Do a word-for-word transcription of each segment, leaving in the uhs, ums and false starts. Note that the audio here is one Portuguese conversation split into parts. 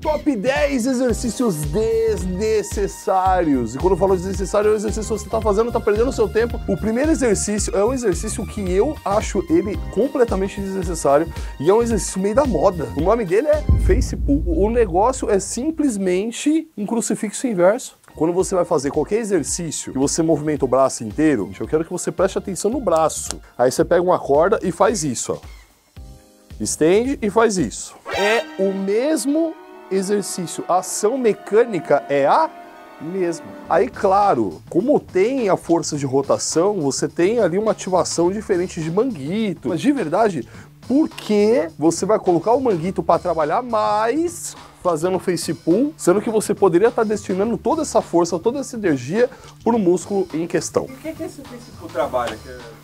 Top dez exercícios desnecessários. E quando eu falo desnecessário, é um exercício que você tá fazendo, tá perdendo o seu tempo. O primeiro exercício é um exercício que eu acho ele completamente desnecessário e é um exercício meio da moda. O nome dele é face pull. O negócio é simplesmente um crucifixo inverso. Quando você vai fazer qualquer exercício que você movimenta o braço inteiro, eu quero que você preste atenção no braço. Aí você pega uma corda e faz isso, ó. Estende e faz isso. É o mesmo exercício, a ação mecânica é a mesma. Aí, claro, como tem a força de rotação, você tem ali uma ativação diferente de manguito. Mas de verdade, por que você vai colocar o manguito para trabalhar mais fazendo face pull, sendo que você poderia estar destinando toda essa força, toda essa energia para o músculo em questão? E o que é esse face pull trabalha?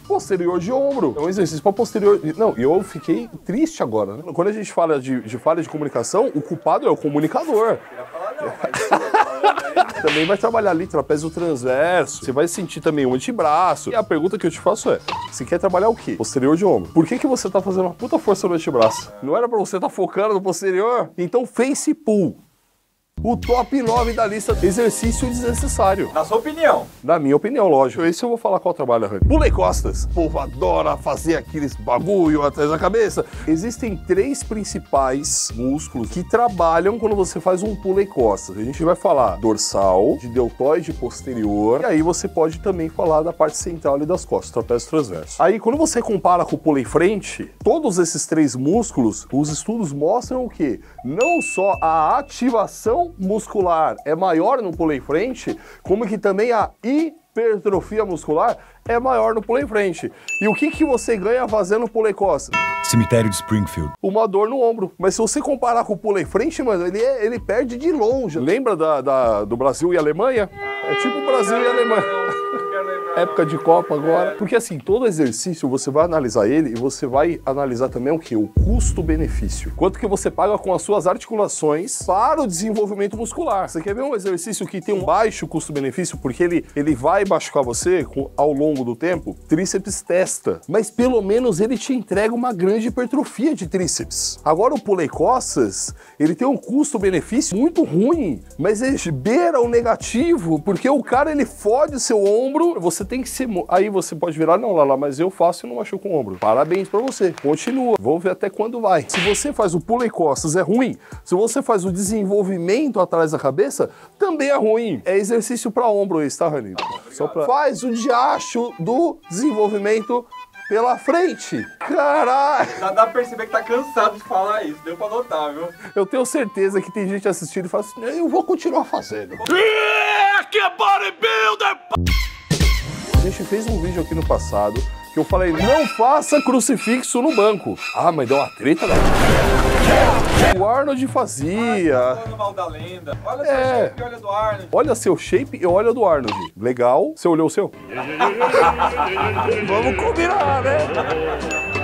Posterior de ombro. É um exercício para posterior... Não, eu fiquei triste agora, né? Quando a gente fala de, de falha de comunicação, o culpado é o comunicador. Eu ia falar não, mas... Também vai trabalhar ali trapézio transverso, você vai sentir também o antebraço. E a pergunta que eu te faço é, você quer trabalhar o quê? Posterior de ombro. Por que que você tá fazendo uma puta força no antebraço? Não era pra você tá focando no posterior? Então face pull. O top nove da lista, exercício desnecessário. Na sua opinião? Na minha opinião, lógico. Esse eu vou falar qual trabalho, Rani. Pulei costas. O povo adora fazer aqueles bagulho atrás da cabeça. Existem três principais músculos que trabalham quando você faz um pulei costas. A gente vai falar dorsal, de deltoide posterior, e aí você pode também falar da parte central ali das costas, trapézio transverso. Aí quando você compara com o pulei frente, todos esses três músculos, os estudos mostram o quê? Não só a ativação muscular é maior no pulei frente, como que também a hipertrofia muscular é maior no pulei frente. E o que que você ganha fazendo pulei costas? Cemitério de Springfield. Uma dor no ombro. Mas se você comparar com o pulei frente, mano, ele, é, ele perde de longe. Lembra da, da, do Brasil e Alemanha? É tipo Brasil e Alemanha. Época de Copa agora. Porque assim, todo exercício, você vai analisar ele e você vai analisar também o que? O custo-benefício. Quanto que você paga com as suas articulações para o desenvolvimento muscular. Você quer ver um exercício que tem um baixo custo-benefício, porque ele, ele vai machucar você ao longo do tempo? Tríceps testa. Mas pelo menos ele te entrega uma grande hipertrofia de tríceps. Agora o pulei costas, ele tem um custo-benefício muito ruim, mas ele beira o negativo, porque o cara, ele fode o seu ombro, você tem que ser... Aí você pode virar, não, Lala, mas eu faço e não machuco o ombro. Parabéns pra você. Continua. Vamos ver até quando vai. Se você faz o pulei costas, é ruim. Se você faz o desenvolvimento atrás da cabeça, também é ruim. É exercício pra ombro esse, tá, Rani? Só pra... Faz o diacho do desenvolvimento pela frente. Caralho! Já dá pra perceber que tá cansado de falar isso. Deu pra notar, viu? Eu tenho certeza que tem gente assistindo e fala assim, eu vou continuar fazendo. Yeah, que bodybuilder! A gente fez um vídeo aqui no passado que eu falei, não faça crucifixo no banco. Ah, mas deu uma treta, né? O Arnold fazia. Ah, da lenda. Olha é. Seu shape e olha do Arnold. Olha seu shape e olha do Arnold. Legal. Você olhou o seu? Vamos combinar, né?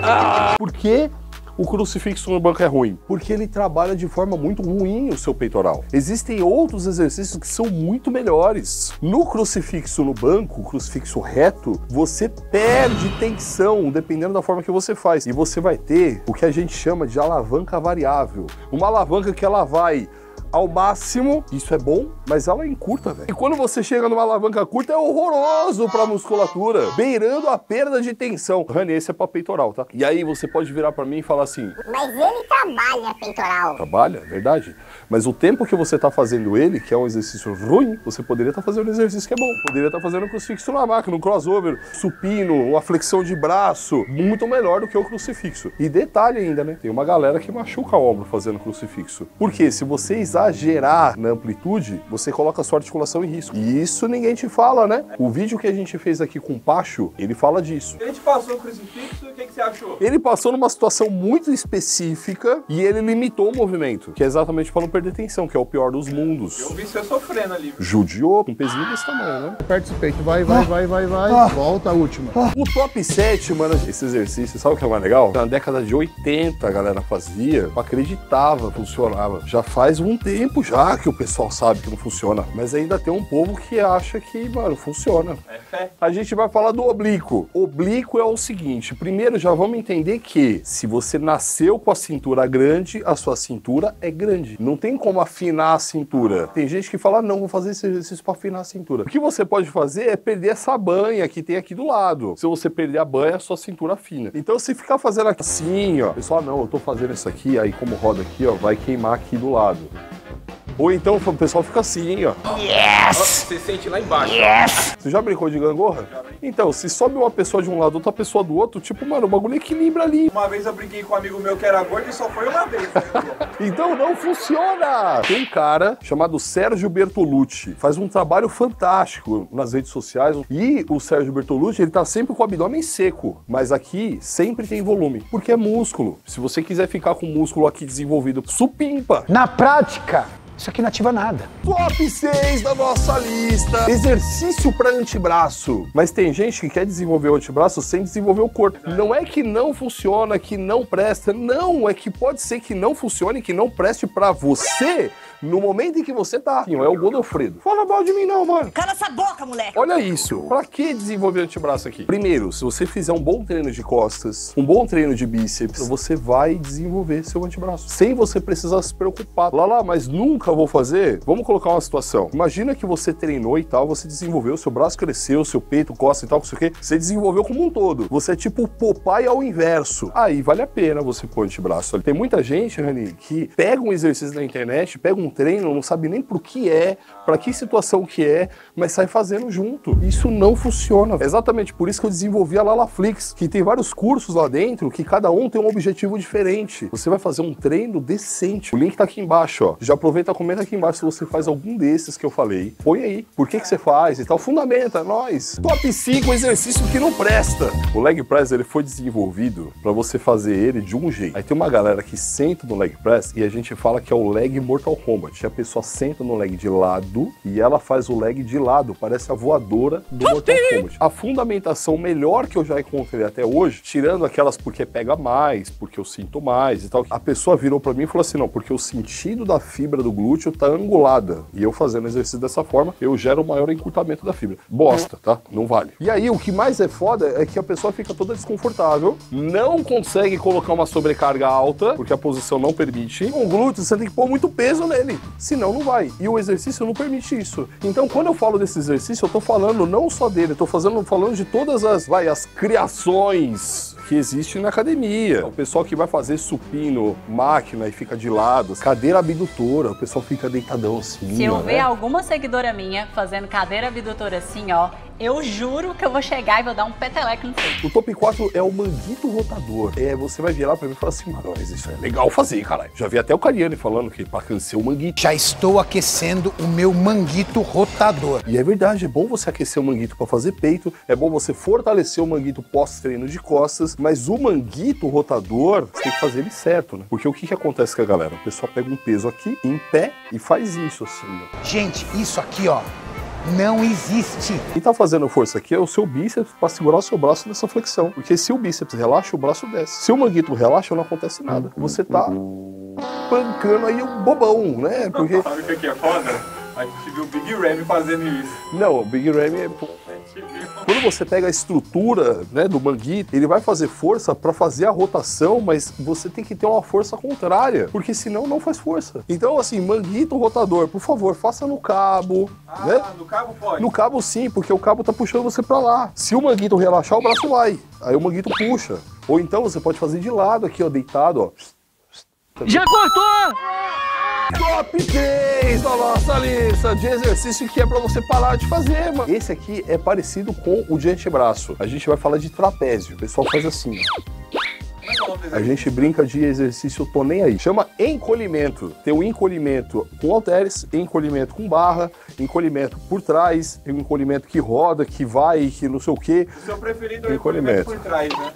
Ah. Por quê? O crucifixo no banco é ruim, porque ele trabalha de forma muito ruim o seu peitoral. Existem outros exercícios que são muito melhores. No crucifixo no banco, crucifixo reto, você perde tensão, dependendo da forma que você faz. E você vai ter o que a gente chama de alavanca variável. Uma alavanca que ela vai ao máximo, isso é bom, mas ela encurta, velho. E quando você chega numa alavanca curta, é horroroso pra musculatura, beirando a perda de tensão. Rani, esse é pra peitoral, tá? E aí você pode virar pra mim e falar assim, mas ele trabalha peitoral. Trabalha, verdade. Mas o tempo que você tá fazendo ele, que é um exercício ruim, você poderia tá fazendo um exercício que é bom. Poderia tá fazendo um crucifixo na máquina, um crossover, supino, uma flexão de braço, muito melhor do que o crucifixo. E detalhe ainda, né? Tem uma galera que machuca o ombro fazendo crucifixo. Porque se você exagerar na amplitude, você coloca a sua articulação em risco. E isso ninguém te fala, né? O vídeo que a gente fez aqui com o Pacho, ele fala disso. Ele te passou o crucifixo, o que, que você achou? Ele passou numa situação muito específica e ele limitou o movimento, que é exatamente para não perder tensão, que é o pior dos mundos. Eu vi você sofrendo ali. Judiou, um pezinho desse tamanho, né? Aperta o peito, vai, vai, ah. vai, vai, vai. Ah. Volta a última. Ah. O top sete, mano, esse exercício, sabe o que é mais legal? Na década de oitenta, a galera fazia, acreditava, funcionava. Já faz um tempo de empujar, que o pessoal sabe que não funciona. Mas ainda tem um povo que acha que, mano, funciona. É fé. A gente vai falar do oblíquo. Oblíquo é o seguinte, primeiro já vamos entender que se você nasceu com a cintura grande, a sua cintura é grande. Não tem como afinar a cintura. Tem gente que fala, não, vou fazer esse exercício para afinar a cintura. O que você pode fazer é perder essa banha que tem aqui do lado. Se você perder a banha, a sua cintura fina. Então se ficar fazendo assim, ó, pessoal, não, eu tô fazendo isso aqui, aí como roda aqui, ó, vai queimar aqui do lado. Ou então o pessoal fica assim, ó. Yes! Você sente lá embaixo. Yes! Você já brincou de gangorra? Então, se sobe uma pessoa de um lado, outra pessoa do outro, tipo, mano, o bagulho equilibra ali. Uma vez eu brinquei com um amigo meu que era gordo e só foi uma vez. Então não funciona! Tem um cara chamado Sérgio Bertolucci, faz um trabalho fantástico nas redes sociais. E o Sérgio Bertolucci, ele tá sempre com o abdômen seco, mas aqui sempre tem volume, porque é músculo. Se você quiser ficar com o músculo aqui desenvolvido, supimpa! Na prática! Isso aqui não ativa nada. Top seis da nossa lista. Exercício para antebraço. Mas tem gente que quer desenvolver o antebraço sem desenvolver o corpo. Não é que não funciona, que não presta. Não, é que pode ser que não funcione, que não preste para você no momento em que você tá. É o Godofredo. Fala mal de mim não, mano. Cala essa boca, moleque. Olha isso. Para que desenvolver o antebraço aqui? Primeiro, se você fizer um bom treino de costas, um bom treino de bíceps, você vai desenvolver seu antebraço. Sem você precisar se preocupar. Lá, lá, mas nunca vou fazer, vamos colocar uma situação. Imagina que você treinou e tal, você desenvolveu, seu braço cresceu, seu peito, costa e tal, não sei o que, você desenvolveu como um todo. Você é tipo o Popeye ao inverso. Aí vale a pena você pôr antebraço ali. Tem muita gente, Rani, que pega um exercício na internet, pega um treino, não sabe nem pro que é, pra que situação que é, mas sai fazendo junto. Isso não funciona. É exatamente por isso que eu desenvolvi a Lala Flix, que tem vários cursos lá dentro, que cada um tem um objetivo diferente. Você vai fazer um treino decente. O link tá aqui embaixo, ó. Já aproveita, comenta aqui embaixo se você faz algum desses que eu falei. Põe aí, por que que você faz e tal. Fundamenta, nós. Top cinco exercício que não presta. O leg press, ele foi desenvolvido para você fazer ele de um jeito. Aí tem uma galera que senta no leg press e a gente fala que é o leg Mortal Kombat. A pessoa senta no leg de lado e ela faz o leg de lado. Parece a voadora do Mortal Kombat. A fundamentação melhor que eu já encontrei até hoje, tirando aquelas porque pega mais, porque eu sinto mais e tal. A pessoa virou para mim e falou assim, não, porque o sentido da fibra do glúteo tá angulada. E eu fazendo exercício dessa forma, eu gero o maior encurtamento da fibra. Bosta, tá? Não vale. E aí, o que mais é foda é que a pessoa fica toda desconfortável, não consegue colocar uma sobrecarga alta, porque a posição não permite. Com o glúteo, você tem que pôr muito peso nele, senão não vai. E o exercício não permite isso. Então, quando eu falo desse exercício, eu tô falando não só dele, eu tô fazendo, falando de todas as, vai, as criações que existem na academia. O pessoal que vai fazer supino, máquina e fica de lado, cadeira abdutora, o pessoal fica deitadão assim. Se eu ó, ver né? alguma seguidora minha fazendo cadeira abdutora assim, ó, eu juro que eu vou chegar e vou dar um peteleco no peito. O top quatro é o manguito rotador. É, você vai virar pra mim e falar assim, mano, mas isso é legal fazer, caralho. Já vi até o Cariani falando que pra aquecer o manguito. Já estou aquecendo o meu manguito rotador. E é verdade, é bom você aquecer o manguito pra fazer peito, é bom você fortalecer o manguito pós-treino de costas, mas o manguito rotador, você tem que fazer ele certo, né? Porque o que que acontece com a galera? O pessoal pega um peso aqui, em pé, e faz isso assim, ó. Gente, isso aqui, ó, não existe. Quem tá fazendo força aqui é o seu bíceps para segurar o seu braço nessa flexão. Porque se o bíceps relaxa, o braço desce. Se o manguito relaxa, não acontece nada. Você tá pancando aí um bobão, né? Porque... Sabe o que aqui é foda? A gente viu o Big Ram fazendo isso. Não, o Big Ram é... Quando você pega a estrutura, né, do manguito, ele vai fazer força para fazer a rotação, mas você tem que ter uma força contrária, porque senão não faz força. Então, assim, manguito rotador, por favor, faça no cabo. Ah, né? No cabo pode? No cabo sim, porque o cabo tá puxando você para lá. Se o manguito relaxar, o braço vai. Aí o manguito puxa. Ou então você pode fazer de lado aqui, ó, deitado, ó. Já cortou! Top três da nossa lista de exercício que é pra você parar de fazer, mano. Esse aqui é parecido com o de antebraço. A gente vai falar de trapézio. O pessoal faz assim, a gente brinca de exercício, eu tô nem aí. Chama encolhimento. Tem o encolhimento com halteres, encolhimento com barra, encolhimento por trás, tem um encolhimento que roda, que vai, que não sei o quê. O seu preferido é o encolhimento por trás, né?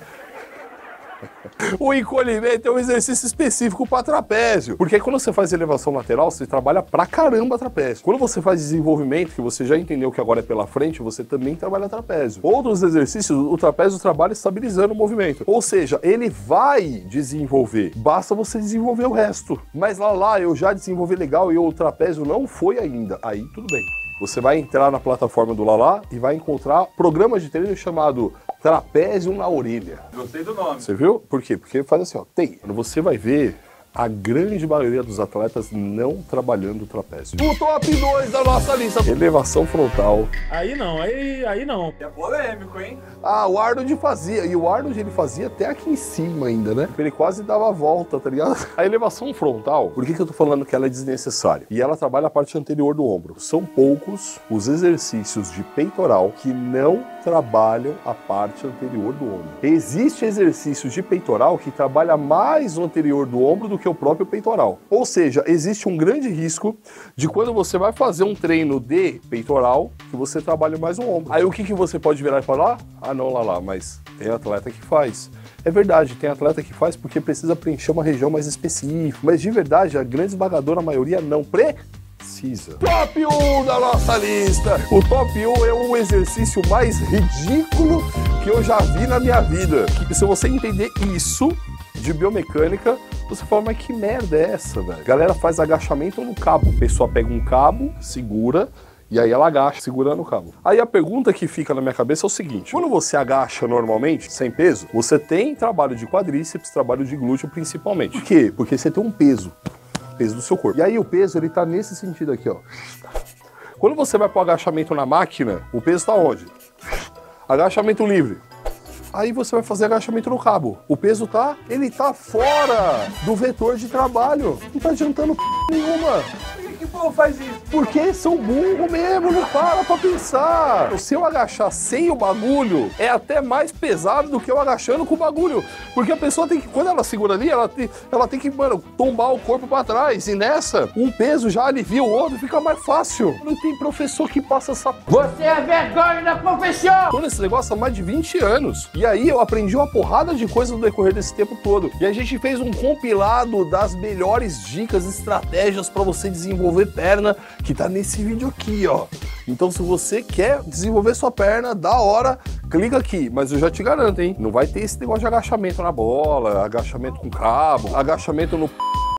O encolhimento é um exercício específico para trapézio, porque quando você faz elevação lateral, você trabalha pra caramba trapézio. Quando você faz desenvolvimento, que você já entendeu que agora é pela frente, você também trabalha trapézio. Outros exercícios, o trapézio trabalha estabilizando o movimento, ou seja, ele vai desenvolver, basta você desenvolver o resto. Mas lá, lá, eu já desenvolvi legal e o trapézio não foi ainda, aí tudo bem. Você vai entrar na plataforma do Lala e vai encontrar programa de treino chamado Trapézio na Orelha. Gostei do nome. Você viu? Por quê? Porque faz assim, ó, tem. Você vai ver a grande maioria dos atletas não trabalhando o trapézio. O top dois da nossa lista. Elevação frontal. Aí não, aí, aí não. É polêmico, hein? Ah, o Arnold fazia. E o Arnold, ele fazia até aqui em cima ainda, né? Ele quase dava a volta, tá ligado? A elevação frontal, por que que eu tô falando que ela é desnecessária? E ela trabalha a parte anterior do ombro. São poucos os exercícios de peitoral que não trabalham a parte anterior do ombro. Existe exercícios de peitoral que trabalha mais o anterior do ombro do que o próprio peitoral. Ou seja, existe um grande risco de quando você vai fazer um treino de peitoral, que você trabalha mais o ombro. Aí o que que você pode virar e falar? Ah, não, lá, lá, mas tem atleta que faz. É verdade, tem atleta que faz porque precisa preencher uma região mais específica, mas de verdade, a grande esmagadora maioria não precisa. Top um da nossa lista! O top um é o exercício mais ridículo que eu já vi na minha vida. E se você entender isso de biomecânica, você fala, mas que merda é essa, velho? A galera faz agachamento no cabo. A pessoa pega um cabo, segura, e aí ela agacha, segurando o cabo. Aí a pergunta que fica na minha cabeça é o seguinte: quando você agacha normalmente, sem peso, você tem trabalho de quadríceps, trabalho de glúteo principalmente. Por quê? Porque você tem um peso, peso do seu corpo. E aí o peso, ele tá nesse sentido aqui, ó. Quando você vai pro agachamento na máquina, o peso tá onde? Agachamento livre. Aí você vai fazer agachamento no cabo. O peso tá, ele tá fora do vetor de trabalho. Não tá adiantando p... nenhuma. Por que que o povo faz isso? Porque são burro mesmo, não para pra pensar. Se eu agachar sem o bagulho, é até mais pesado do que eu agachando com o bagulho. Porque a pessoa tem que, quando ela segura ali, ela tem, ela tem que, mano, tombar o corpo pra trás. E nessa, um peso já alivia o outro, fica mais fácil. Não tem professor que passa essa p... Você é vergonha da profissão! Tô nesse negócio há mais de vinte anos. E aí eu aprendi uma porrada de coisas no decorrer desse tempo todo. E a gente fez um compilado das melhores dicas, estratégias para você desenvolver perna, que tá nesse vídeo aqui, ó. Então se você quer desenvolver sua perna, da hora, clica aqui. Mas eu já te garanto, hein, não vai ter esse negócio de agachamento na bola, agachamento com cabo, agachamento no p...